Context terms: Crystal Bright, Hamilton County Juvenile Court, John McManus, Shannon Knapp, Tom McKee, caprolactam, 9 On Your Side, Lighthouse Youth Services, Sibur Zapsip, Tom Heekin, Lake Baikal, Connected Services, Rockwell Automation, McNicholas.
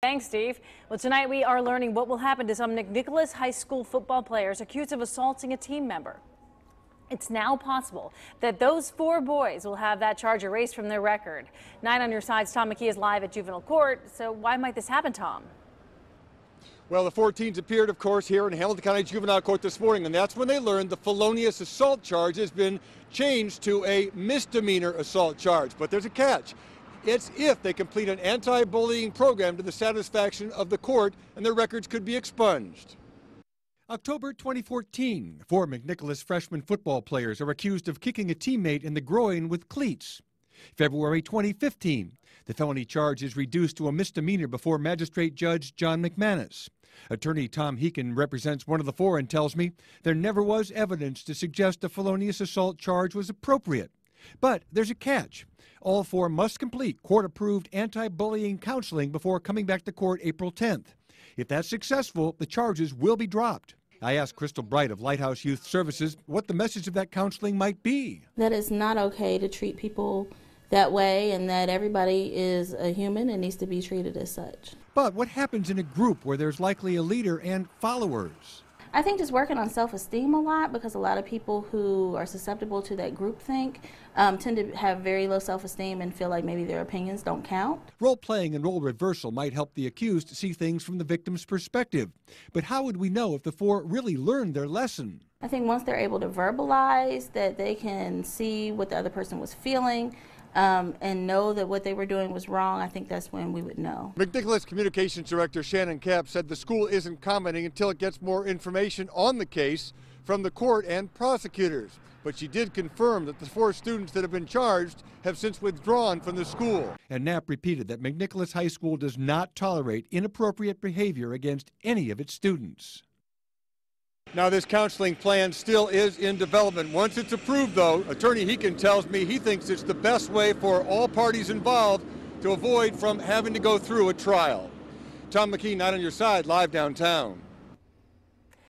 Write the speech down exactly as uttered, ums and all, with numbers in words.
Thanks, Steve. Well, tonight we are learning what will happen to some McNicholas High School football players accused of assaulting a team member. It's now possible that those four boys will have that charge erased from their record. Nine on Your Side's Tom McKee is live at juvenile court. So why might this happen, Tom? Well, the four teens appeared, of course, here in Hamilton County Juvenile Court this morning, and that's when they learned the felonious assault charge has been changed to a misdemeanor assault charge. But there's a catch. It's if they complete an anti-bullying program to the satisfaction of the court, and their records could be expunged. October twenty fourteen, four McNicholas freshman football players are accused of kicking a teammate in the groin with cleats. February twenty fifteen, the felony charge is reduced to a misdemeanor before Magistrate Judge John McManus. Attorney Tom Heekin represents one of the four and tells me there never was evidence to suggest a felonious assault charge was appropriate. But there's a catch. All four must complete court-approved anti-bullying counseling before coming back to court April tenth. If that's successful, the charges will be dropped. I asked Crystal Bright of Lighthouse Youth Services what the message of that counseling might be. That it's not okay to treat people that way, and that everybody is a human and needs to be treated as such. But what happens in a group where there's likely a leader and followers? I think just working on self-esteem a lot, because a lot of people who are susceptible to that groupthink um, tend to have very low self-esteem and feel like maybe their opinions don't count. Role-playing and role reversal might help the accused see things from the victim's perspective. But how would we know if the four really learned their lesson? I think once they're able to verbalize that, they can see what the other person was feeling um, and know that what they were doing was wrong. I think that's when we would know. McNicholas Communications Director Shannon Knapp said the school isn't commenting until it gets more information on the case from the court and prosecutors. But she did confirm that the four students that have been charged have since withdrawn from the school. And Knapp repeated that McNicholas High School does not tolerate inappropriate behavior against any of its students. Now, this counseling plan still is in development. Once it's approved, though, Attorney Heekin tells me he thinks it's the best way for all parties involved to avoid from having to go through a trial. Tom McKee, Nine on Your Side, live downtown.